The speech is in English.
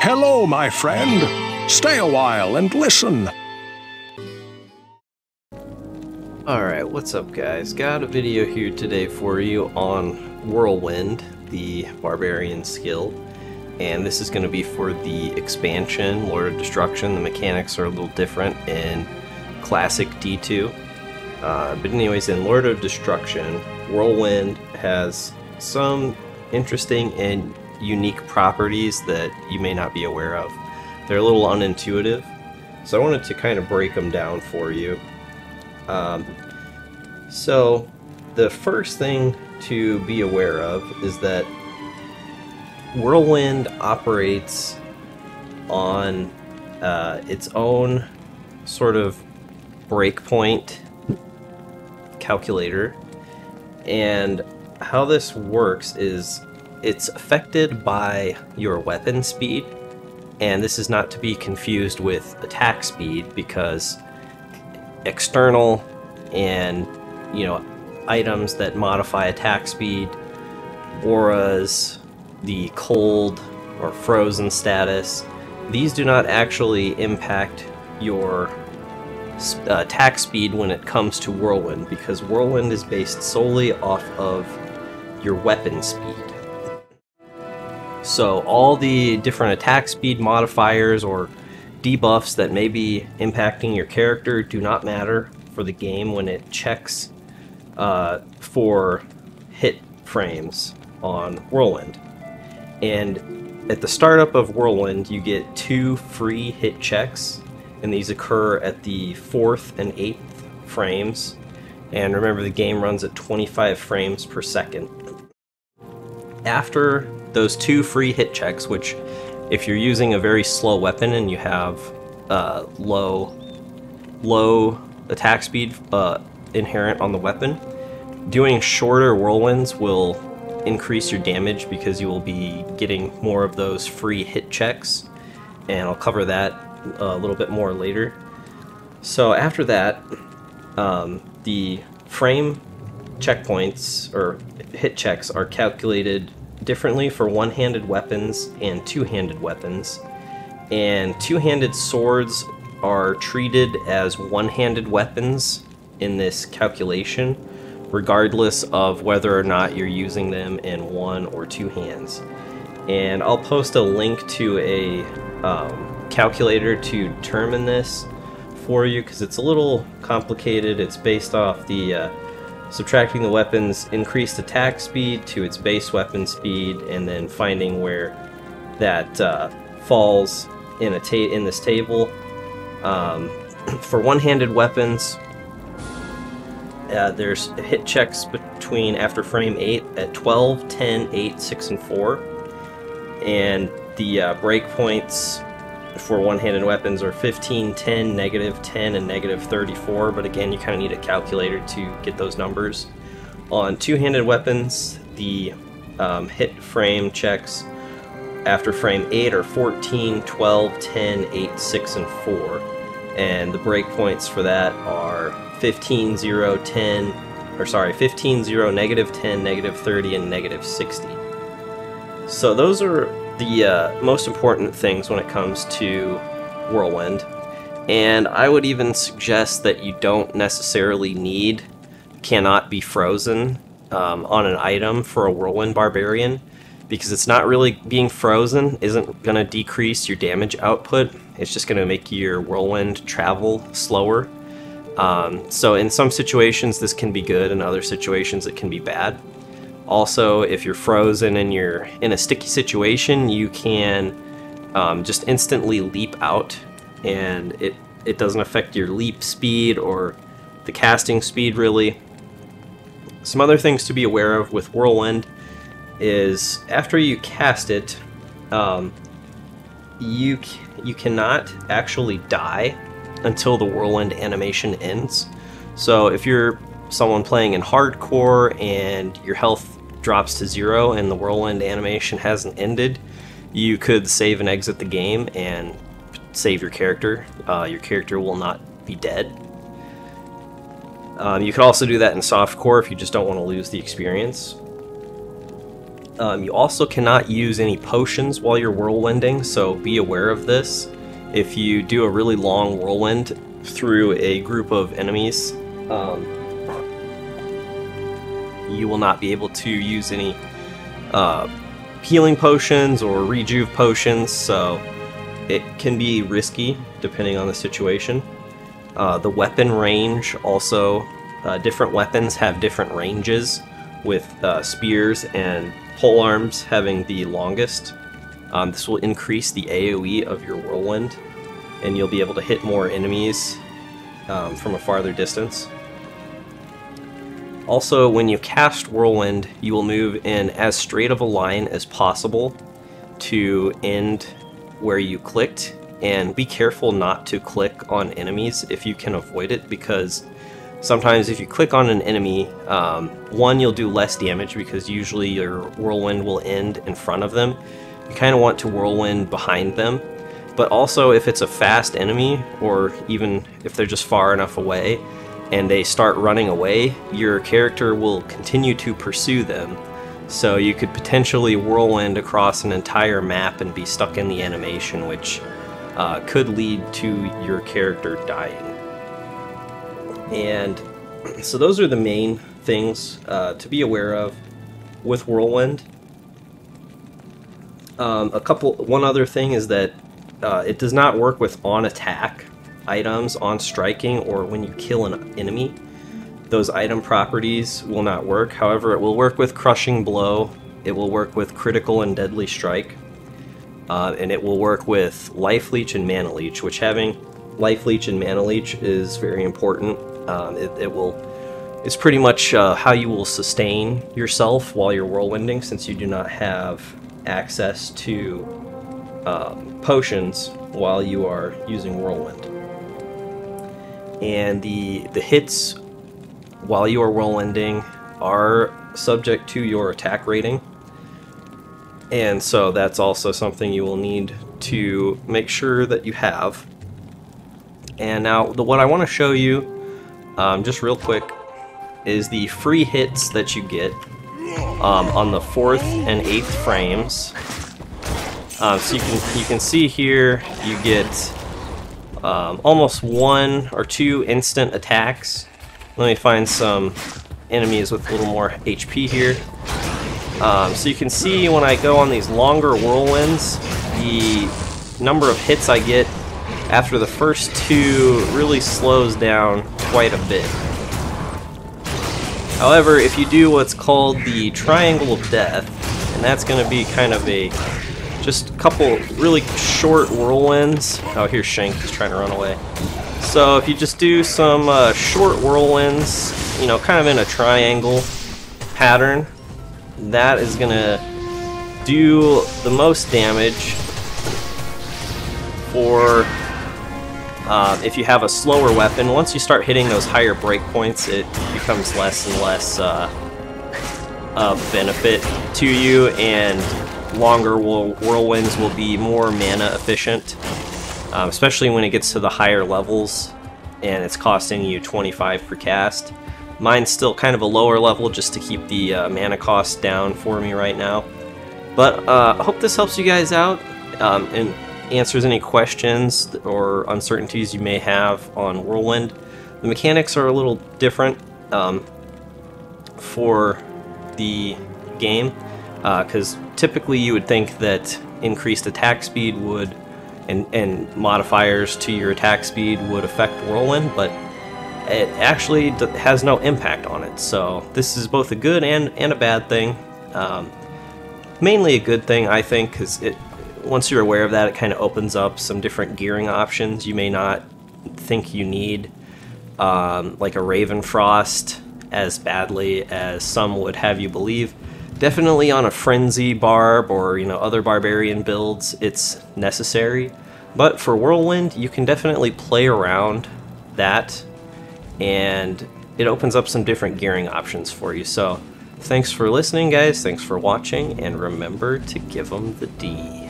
Hello, my friend. Stay a while and listen. Alright, what's up, guys? Got a video here today for you on Whirlwind, the Barbarian skill. And this is going to be for the expansion, Lord of Destruction. The mechanics are a little different in Classic D2. But anyways, in Lord of Destruction, Whirlwind has some interesting and unique properties that you may not be aware of. They're a little unintuitive, so I wanted to kind of break them down for you. So the first thing to be aware of is that Whirlwind operates on its own sort of breakpoint calculator, and how this works is it's affected by your weapon speed, and this is not to be confused with attack speed, because external and, you know, items that modify attack speed, auras, the cold or frozen status, these do not actually impact your attack speed when it comes to Whirlwind, because Whirlwind is based solely off of your weapon speed. So all the different attack speed modifiers or debuffs that may be impacting your character do not matter for the game when it checks for hit frames on Whirlwind. And at the startup of Whirlwind, you get 2 free hit checks, and these occur at the 4th and 8th frames. And remember, the game runs at 25 frames per second. After those 2 free hit checks, which if you're using a very slow weapon and you have low attack speed inherent on the weapon, doing shorter whirlwinds will increase your damage because you will be getting more of those free hit checks, and I'll cover that a little bit more later. So after that, the frame checkpoints or hit checks are calculated differently for one-handed weapons and two-handed weapons, and two-handed swords are treated as one-handed weapons in this calculation, regardless of whether or not you're using them in one or two hands. And I'll post a link to a calculator to determine this for you, because it's a little complicated. It's based off the subtracting the weapon's increased attack speed to its base weapon speed, and then finding where that falls in this table. For one-handed weapons, there's hit checks between after frame 8 at 12, 10, 8, 6, and 4. And the breakpoints for one-handed weapons are 15, 10, negative 10, and negative 34. But again, you kind of need a calculator to get those numbers. On two-handed weapons, the hit frame checks after frame 8 are 14, 12, 10, 8, 6, and 4. And the breakpoints for that are 15, 0, 10, or sorry, 15, 0, negative 10, negative 30, and negative 60. So those are the most important things when it comes to Whirlwind. And I would even suggest that you don't necessarily need cannot be frozen on an item for a Whirlwind Barbarian, because it's not really being frozen isn't going to decrease your damage output. It's just going to make your Whirlwind travel slower. So in some situations this can be good, in other situations it can be bad. Also, if you're frozen and you're in a sticky situation, you can just instantly leap out, and it doesn't affect your leap speed or the casting speed really. Some other things to be aware of with Whirlwind is after you cast it, you cannot actually die until the Whirlwind animation ends. So if you're someone playing in hardcore and your health drops to 0 and the Whirlwind animation hasn't ended, you could save and exit the game and save your character. Your character will not be dead. You could also do that in softcore if you just don't want to lose the experience. You also cannot use any potions while you're whirlwinding, so be aware of this. If you do a really long whirlwind through a group of enemies, you will not be able to use any healing potions or rejuve potions, so it can be risky depending on the situation. The weapon range also, different weapons have different ranges, with spears and polearms having the longest. This will increase the AoE of your whirlwind, and you'll be able to hit more enemies from a farther distance. Also, when you cast Whirlwind, you will move in as straight of a line as possible to end where you clicked, and be careful not to click on enemies if you can avoid it, because sometimes if you click on an enemy, one, you'll do less damage because usually your Whirlwind will end in front of them. You kind of want to Whirlwind behind them, but also if it's a fast enemy, or even if they're just far enough away, and they start running away, your character will continue to pursue them. So you could potentially whirlwind across an entire map and be stuck in the animation, which could lead to your character dying. And so those are the main things to be aware of with Whirlwind. One other thing is that it does not work with on attack items, on striking, or when you kill an enemy. Those item properties will not work. However, it will work with crushing blow, it will work with critical and deadly strike, and it will work with life leech and mana leech, which having life leech and mana leech is very important. It's pretty much how you will sustain yourself while you're whirlwinding, since you do not have access to potions while you are using Whirlwind. And the hits while you are whirlwinding are subject to your attack rating, and so that's also something you will need to make sure that you have. And now what I want to show you just real quick is the free hits that you get on the 4th and 8th frames. So you can see here you get almost 1 or 2 instant attacks. Let me find some enemies with a little more HP here. So you can see when I go on these longer whirlwinds, the number of hits I get after the first 2 really slows down quite a bit. However, if you do what's called the Triangle of Death, and that's going to be kind of a just a couple really short whirlwinds. Oh, here's Shank, he's trying to run away. So if you just do some short whirlwinds, you know, kind of in a triangle pattern, that is gonna do the most damage for if you have a slower weapon. Once you start hitting those higher breakpoints, it becomes less and less of benefit to you, and longer whirlwinds will be more mana efficient, especially when it gets to the higher levels and it's costing you 25 per cast. Mine's still kind of a lower level just to keep the mana cost down for me right now. But I hope this helps you guys out and answers any questions or uncertainties you may have on Whirlwind. The mechanics are a little different for the game, because typically you would think that increased attack speed would, and modifiers to your attack speed would affect Whirlwind, but it actually has no impact on it. So this is both a good and a bad thing. Mainly a good thing, I think, because once you're aware of that, it kind of opens up some different gearing options you may not think you need, like a Ravenfrost, as badly as some would have you believe. Definitely on a Frenzy Barb or, you know, other Barbarian builds, it's necessary. But for Whirlwind, you can definitely play around that, and it opens up some different gearing options for you. So thanks for listening, guys. Thanks for watching, and remember to give them the D.